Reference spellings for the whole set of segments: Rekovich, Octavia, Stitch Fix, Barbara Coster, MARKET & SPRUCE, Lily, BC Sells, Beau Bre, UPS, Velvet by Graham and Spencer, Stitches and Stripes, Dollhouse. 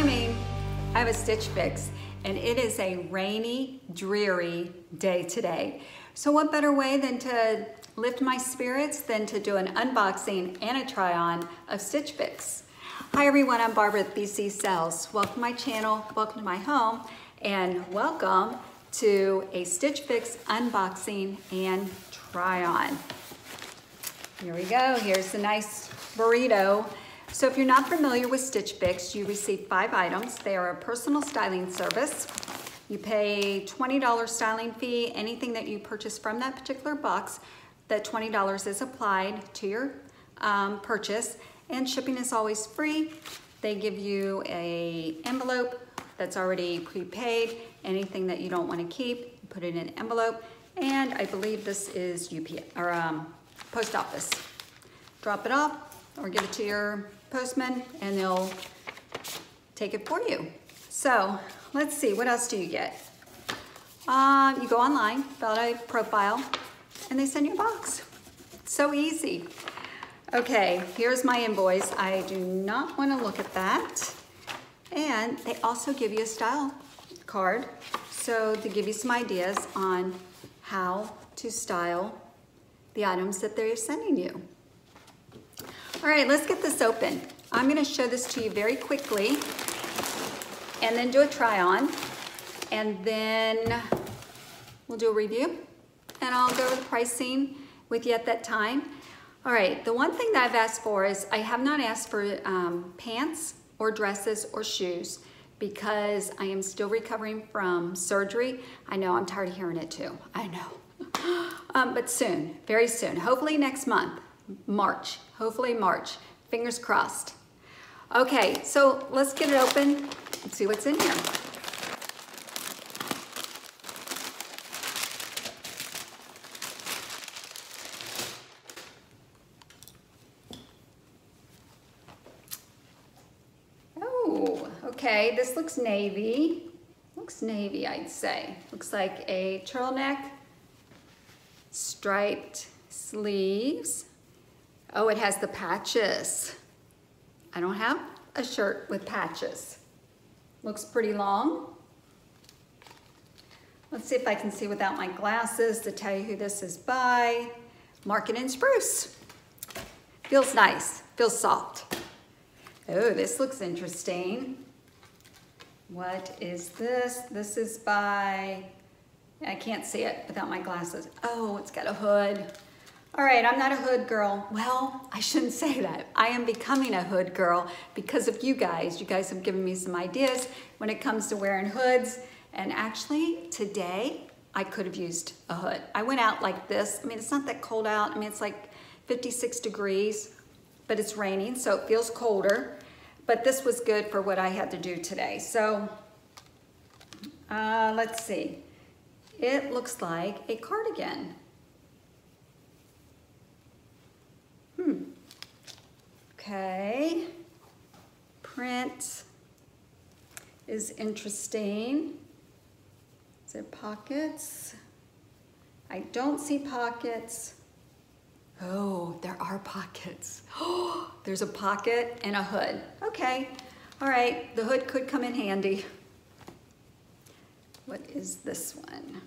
timing, I have a Stitch Fix, and it is a rainy, dreary day today. So what better way than to lift my spirits than to do an unboxing and a try-on of Stitch Fix. Hi everyone, I'm Barbara with BC Sells. Welcome to my channel, welcome to my home, and welcome to a Stitch Fix unboxing and try-on. Here we go, here's the nice burrito. So if you're not familiar with Stitch Fix, you receive 5 items. They are a personal styling service. You pay $20 styling fee. Anything that you purchase from that particular box, that $20 is applied to your purchase, and shipping is always free. They give you an envelope that's already prepaid. Anything that you don't want to keep, you put it in an envelope, and I believe this is UPS or post office. Drop it off or give it to your postman and they'll take it for you. So let's see, what else do you get? You go online, fill out a profile, and they send you a box. It's so easy. Okay, here's my invoice. I do not want to look at that. And they also give you a style card, so they give you some ideas on how to style the items that they're sending you. All right, let's get this open. I'm gonna show this to you very quickly and then do a try on, and then we'll do a review and I'll go over the pricing with you at that time. All right, the one thing that I've asked for is I have not asked for pants or dresses or shoes because I am still recovering from surgery. I know, I'm tired of hearing it too, I know. But soon, very soon, hopefully next month. March, hopefully March, fingers crossed. Okay, so let's get it open and see what's in here. Oh, okay, this looks navy I'd say. Looks like a turtleneck, striped sleeves. Oh, it has the patches. I don't have a shirt with patches. Looks pretty long. Let's see if I can see without my glasses to tell you who this is by. Market and Spruce. Feels nice, feels soft. Oh, this looks interesting. What is this? This is by, I can't see it without my glasses. Oh, it's got a hood. All right, I'm not a hood girl. Well, I shouldn't say that. I am becoming a hood girl because of you guys. You guys have given me some ideas when it comes to wearing hoods. And actually, today, I could have used a hood. I went out like this. I mean, it's not that cold out. I mean, it's like 56 degrees, but it's raining, so it feels colder. But this was good for what I had to do today. So, let's see. It looks like a cardigan. Okay, print is interesting. Is there pockets? I don't see pockets. Oh, there are pockets. Oh, there's a pocket and a hood. Okay, all right, the hood could come in handy. What is this one?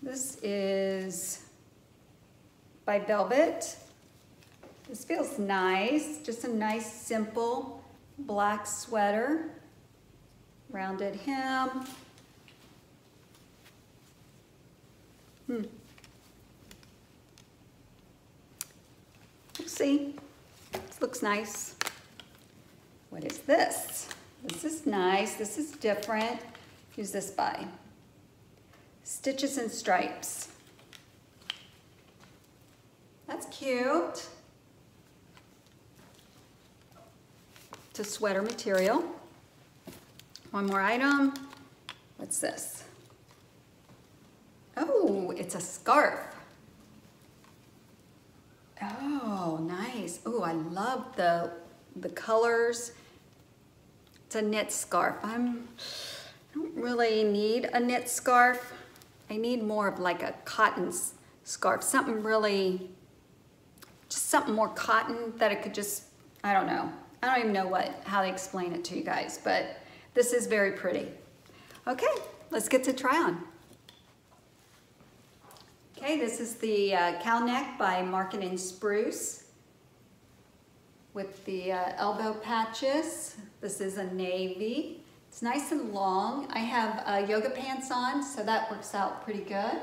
This is by Velvet. This feels nice, just a nice, simple black sweater, rounded hem. We'll see, this looks nice. What is this? This is nice, this is different. Who's this by? Stitches and Stripes. That's cute. To sweater material. One more item. What's this? Oh, it's a scarf. Oh, nice. Oh, I love the colors. It's a knit scarf. I don't really need a knit scarf. I need more of like a cotton scarf. Something really, just something more cotton that it could just, I don't know. I don't even know how to explain it to you guys, but this is very pretty. Okay, let's get to try on. Okay, this is the cow neck by Market & Spruce with the elbow patches. This is a navy. It's nice and long. I have yoga pants on, so that works out pretty good.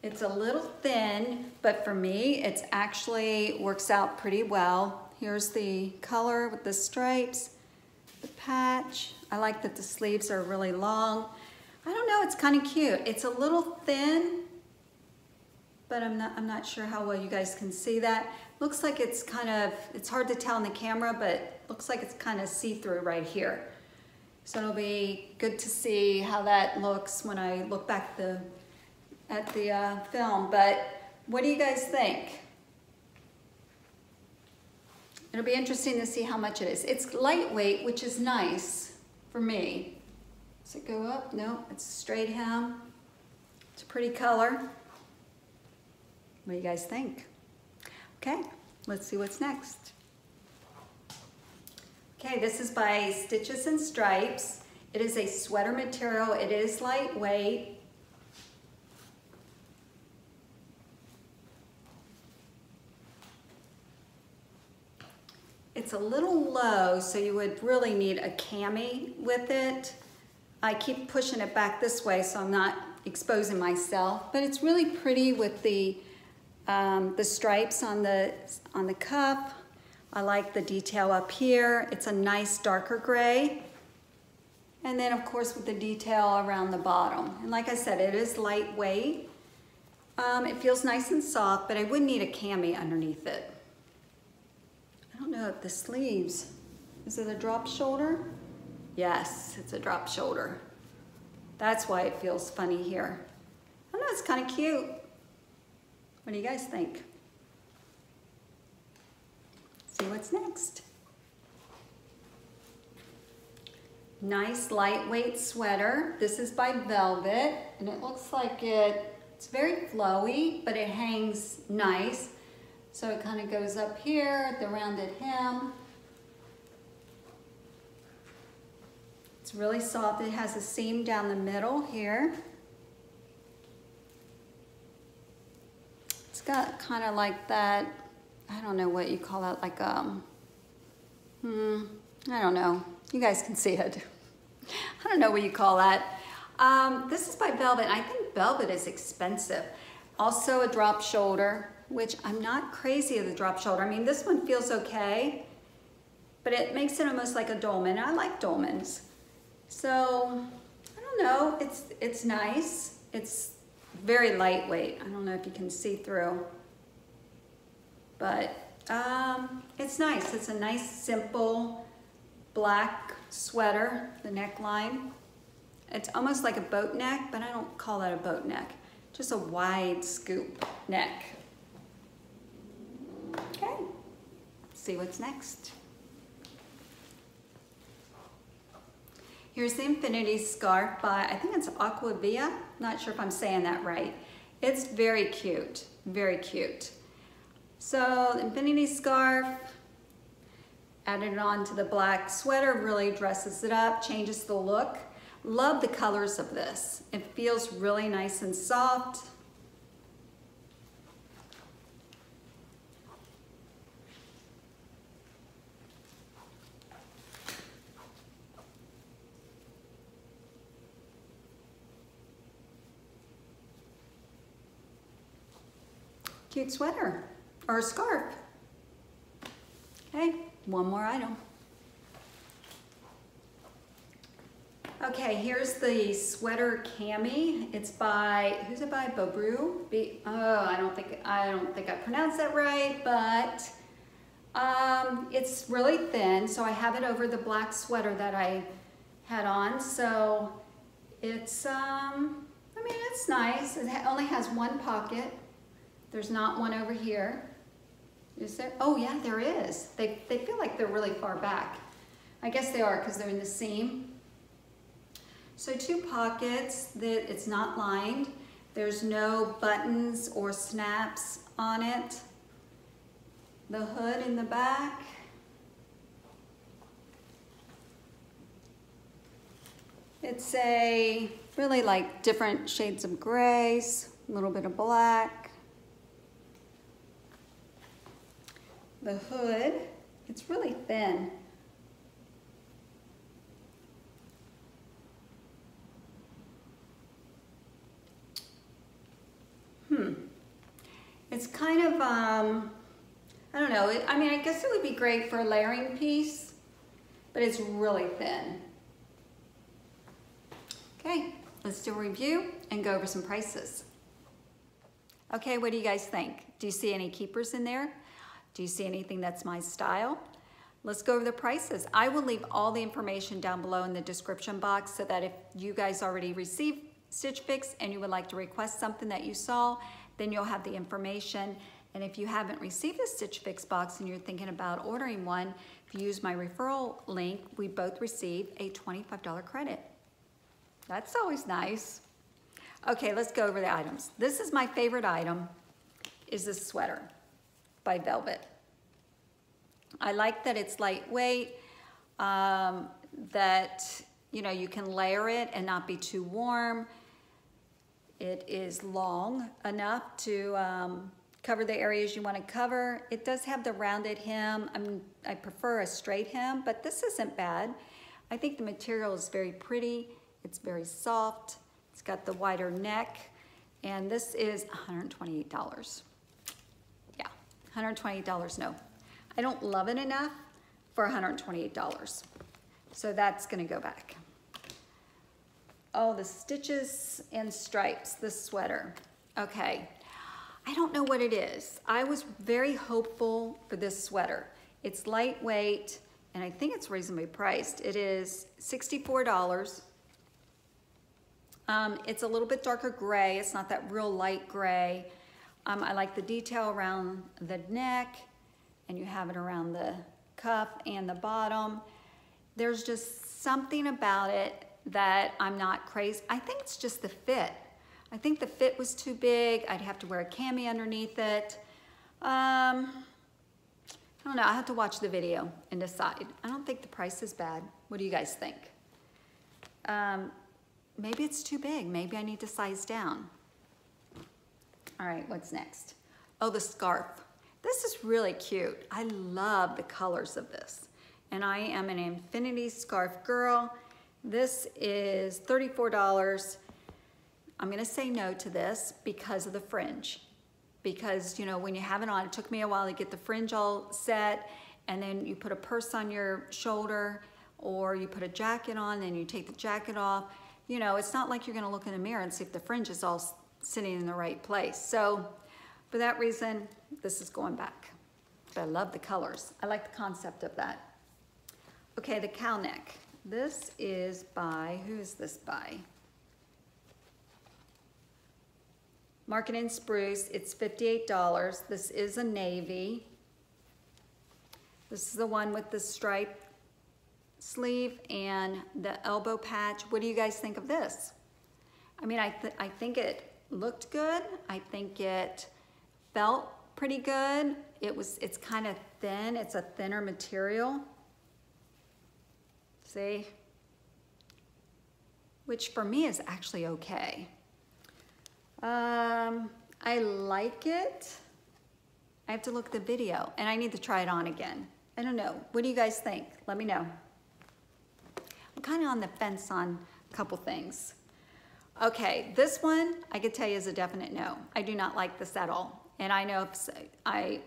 It's a little thin, but for me, it's actually works out pretty well. Here's the color with the stripes, the patch. I like that the sleeves are really long. I don't know, it's kind of cute. It's a little thin, but I'm not sure how well you guys can see that. Looks like it's kind of, it's hard to tell in the camera, but looks like it's kind of see-through right here. So it'll be good to see how that looks when I look back at the film. But what do you guys think? It'll be interesting to see how much it is. It's lightweight, which is nice for me. Does it go up? No, it's a straight hem. It's a pretty color. What do you guys think? Okay, let's see what's next. Okay, this is by Stitches and Stripes. It is a sweater material. It is lightweight. It's a little low, so you would really need a cami with it. I keep pushing it back this way so I'm not exposing myself, but it's really pretty with the stripes on the cuff. I like the detail up here. It's a nice darker gray. And then of course with the detail around the bottom. And like I said, it is lightweight. It feels nice and soft, but I would need a cami underneath it. I don't know if the sleeves, is it a drop shoulder? Yes, it's a drop shoulder. That's why it feels funny here. I don't know, it's kind of cute. What do you guys think? See what's next. Nice lightweight sweater. This is by Velvet, and it looks like it's very flowy, but it hangs nice. So it kind of goes up here at the rounded hem. It's really soft. It has a seam down the middle here. It's got kind of like that, I don't know what you call that, like I don't know. You guys can see it. I don't know what you call that. This is by Velvet. I think Velvet is expensive. Also a drop shoulder, which I'm not crazy of the drop shoulder. I mean, this one feels okay, but it makes it almost like a dolman. I like dolmans. So, I don't know, it's nice. It's very lightweight. I don't know if you can see through, but it's nice. It's a nice, simple black sweater, the neckline. It's almost like a boat neck, but I don't call that a boat neck. Just a wide scoop neck. Okay, see what's next. Here's the Infinity Scarf by, I think it's Octavia. Not sure if I'm saying that right. It's very cute, very cute. So the Infinity Scarf, added on to the black sweater, really dresses it up, changes the look. Love the colors of this. It feels really nice and soft. Cute sweater or scarf. Okay, one more item. Okay, here's the sweater cami. It's by, who's it by? Beau Bre? Oh, I don't think I pronounced that right, but it's really thin, so I have it over the black sweater that I had on. So it's I mean, it's nice. It only has one pocket. There's not one over here. Is there? Oh yeah, there is. They feel like they're really far back. I guess they are because they're in the seam. So two pockets, that it's not lined. There's no buttons or snaps on it. the hood in the back. It's a really like different shades of grays, a little bit of black. The hood, it's really thin. It's kind of, I don't know, I mean, I guess it would be great for a layering piece, but it's really thin. Okay, let's do a review and go over some prices. Okay, what do you guys think? Do you see any keepers in there? Do you see anything that's my style? Let's go over the prices. I will leave all the information down below in the description box so that if you guys already received Stitch Fix and you would like to request something that you saw, then you'll have the information. And if you haven't received a Stitch Fix box and you're thinking about ordering one, if you use my referral link, we both receive a $25 credit. That's always nice. Okay, let's go over the items. This is my favorite item, is this sweater by Velvet. I like that it's lightweight, that you know, you can layer it and not be too warm. It is long enough to cover the areas you want to cover. It does have the rounded hem. I prefer a straight hem, but this isn't bad. I think the material is very pretty. It's very soft. It's got the wider neck. And this is $128. Yeah, $128, no. I don't love it enough for $128. So that's gonna go back. Oh, the Stitches and Stripes, the sweater. Okay, I don't know what it is. I was very hopeful for this sweater. It's lightweight, and I think it's reasonably priced. It is $64. It's a little bit darker gray. It's not that real light gray. I like the detail around the neck, and you have it around the cuff and the bottom. There's just something about it that I'm not crazy. I think it's just the fit. I think the fit was too big. I'd have to wear a cami underneath it. I don't know, I have to watch the video and decide. I don't think the price is bad. What do you guys think? Maybe it's too big. Maybe I need to size down. All right, what's next? Oh, the scarf. This is really cute. I love the colors of this. And I am an infinity scarf girl. This is $34. I'm gonna say no to this because of the fringe. Because, you know, when you have it on, it took me a while to get the fringe all set, and then you put a purse on your shoulder, or you put a jacket on, then you take the jacket off. You know, it's not like you're gonna look in the mirror and see if the fringe is all sitting in the right place. So for that reason, this is going back. But I love the colors. I like the concept of that. Okay, the cow neck. This is by, who is this by? Market and Spruce, it's $58. This is a navy. This is the one with the striped sleeve and the elbow patch. What do you guys think of this? I mean, I think it looked good. I think it felt pretty good. It's kind of thin. It's a thinner material. See, which for me is actually okay. I like it. I have to look at the video and I need to try it on again. I don't know, what do you guys think? Let me know. I'm kind of on the fence on a couple things. Okay, this one I could tell you is a definite no. I do not like this at all. And I know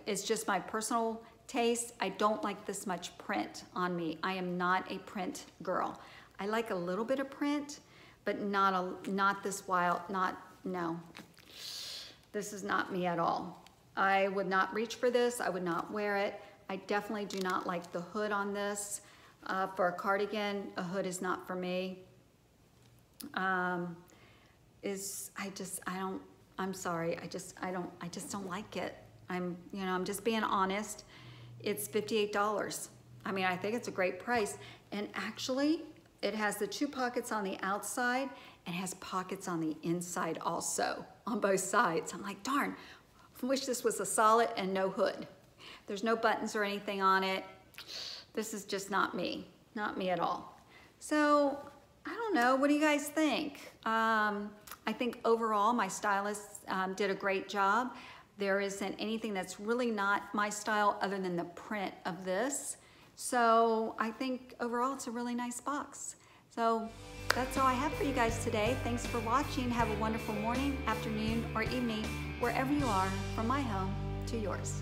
it's just my personal taste. I don't like this much print on me. I am not a print girl. I like a little bit of print, but not this wild, no. This is not me at all. I would not reach for this. I would not wear it. I definitely do not like the hood on this. For a cardigan, a hood is not for me. I just don't like it. I'm just being honest. It's $58. I mean, I think it's a great price. And actually, it has the two pockets on the outside and has pockets on the inside also, on both sides. I'm like, darn, I wish this was a solid and no hood. There's no buttons or anything on it. This is just not me at all. So I don't know, what do you guys think? I think overall my stylist did a great job. There isn't anything that's really not my style other than the print of this. So I think overall it's a really nice box. So that's all I have for you guys today. Thanks for watching. Have a wonderful morning, afternoon, or evening, wherever you are, from my home to yours.